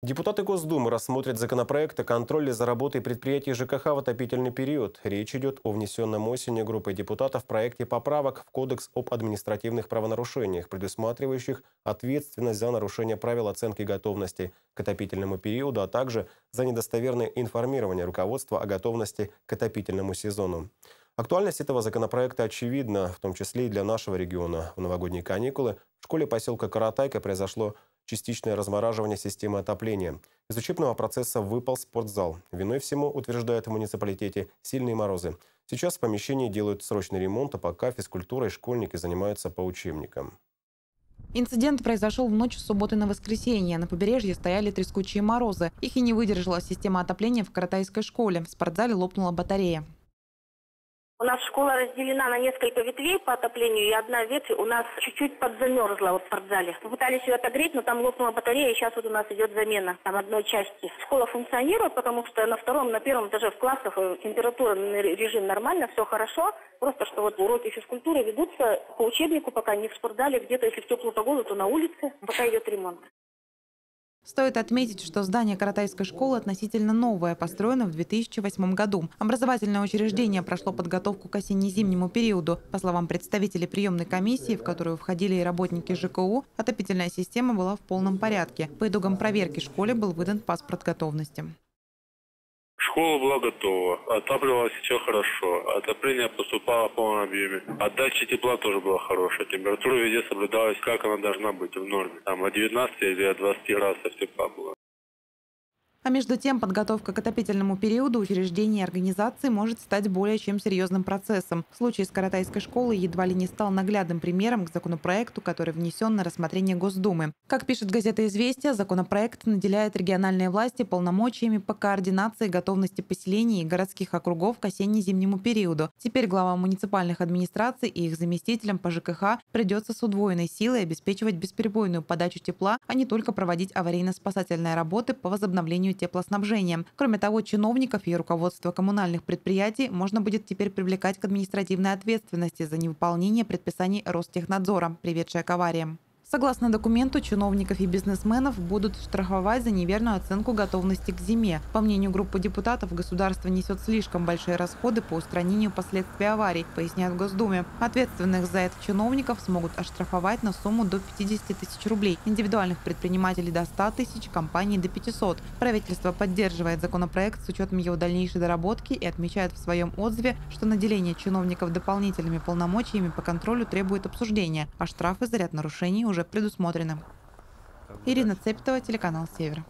Депутаты Госдумы рассмотрят законопроект о контроле за работой предприятий ЖКХ в отопительный период. Речь идет о внесенном осенью группой депутатов проекте поправок в Кодекс об административных правонарушениях, предусматривающих ответственность за нарушение правил оценки готовности к отопительному периоду, а также за недостоверное информирование руководства о готовности к отопительному сезону. Актуальность этого законопроекта очевидна, в том числе и для нашего региона. В новогодние каникулы в школе поселка Каратайка произошло частичное размораживание системы отопления. Из учебного процесса выпал спортзал. Виной всему, утверждают в муниципалитете, сильные морозы. Сейчас в помещении делают срочный ремонт, а пока физкультурой школьники занимаются по учебникам. Инцидент произошел в ночь с субботы на воскресенье. На побережье стояли трескучие морозы. Их и не выдержала система отопления в каратайской школе. В спортзале лопнула батарея. У нас школа разделена на несколько ветвей по отоплению, и одна ветвь у нас чуть-чуть подзамерзла вот в спортзале. Попытались ее отогреть, но там лопнула батарея, и сейчас вот у нас идет замена там одной части. Школа функционирует, потому что на втором, на первом этаже в классах температурный режим нормально, все хорошо. Просто что вот уроки физкультуры ведутся по учебнику, пока не в спортзале, где-то если в теплую погоду, то на улице, пока идет ремонт. Стоит отметить, что здание каратайской школы относительно новое, построено в 2008 году. Образовательное учреждение прошло подготовку к осенне-зимнему периоду. По словам представителей приемной комиссии, в которую входили и работники ЖКУ, отопительная система была в полном порядке. По итогам проверки школе был выдан паспорт готовности. Школа была готова, отапливалось все хорошо, отопление поступало в полном объеме. Отдача тепла тоже была хорошая, температура везде соблюдалась, как она должна быть в норме. Там от 19 или от 20 градусов тепла было. А между тем, подготовка к отопительному периоду учреждений и организаций может стать более чем серьезным процессом. Случай с каратайской школой едва ли не стал наглядным примером к законопроекту, который внесен на рассмотрение Госдумы. Как пишет газета «Известия», законопроект наделяет региональные власти полномочиями по координации готовности поселений и городских округов к осенне-зимнему периоду. Теперь главам муниципальных администраций и их заместителям по ЖКХ придется с удвоенной силой обеспечивать бесперебойную подачу тепла, а не только проводить аварийно-спасательные работы по возобновлению теплоснабжением. Кроме того, чиновников и руководство коммунальных предприятий можно будет теперь привлекать к административной ответственности за невыполнение предписаний Ростехнадзора, приведшее к авариям. Согласно документу, чиновников и бизнесменов будут штрафовать за неверную оценку готовности к зиме. По мнению группы депутатов, государство несет слишком большие расходы по устранению последствий аварий, поясняют в Госдуме. Ответственных за это чиновников смогут оштрафовать на сумму до 50 тысяч рублей, индивидуальных предпринимателей до 100 тысяч, компаний до 500. Правительство поддерживает законопроект с учетом его дальнейшей доработки и отмечает в своем отзыве, что наделение чиновников дополнительными полномочиями по контролю требует обсуждения, а штрафы за ряд нарушений уже предусмотрено. Ирина Цепетова, телеканал Север.